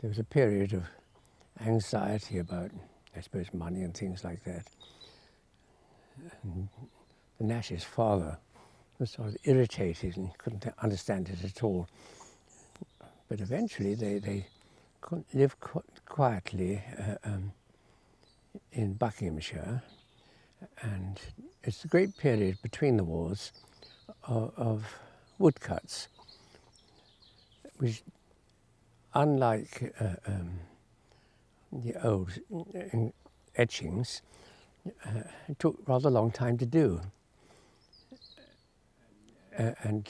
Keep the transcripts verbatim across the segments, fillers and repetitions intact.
there was a period of anxiety about, I suppose, money and things like that. And Nash's father was sort of irritated and couldn't understand it at all. But eventually they, they couldn't live quietly uh, um, in Buckinghamshire. And it's a great period between the wars of, of woodcuts, which, unlike uh, um, the old etchings, uh, it took rather a long time to do. Uh, and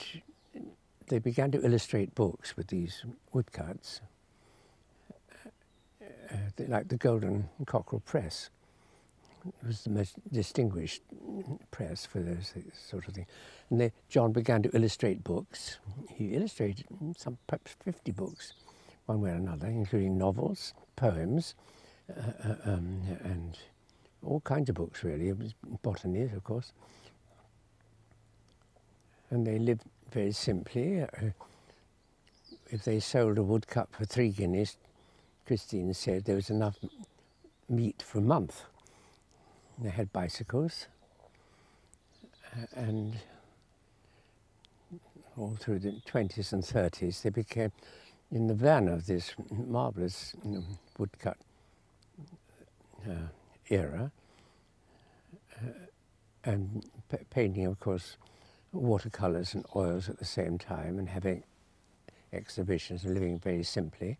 they began to illustrate books with these woodcuts, uh, like the Golden Cockerel Press. It was the most distinguished press for this sort of thing. And they, John began to illustrate books. He illustrated some, perhaps fifty books, one way or another, including novels, poems, uh, uh, um, and all kinds of books, really. It was botany, of course. And they lived very simply. Uh, if they sold a woodcut for three guineas, Christine said there was enough meat for a month. They had bicycles, uh, and all through the twenties and thirties they became, in the van of this marvellous um, woodcut uh, era, uh, and painting, of course, watercolours and oils at the same time, and having exhibitions and living very simply.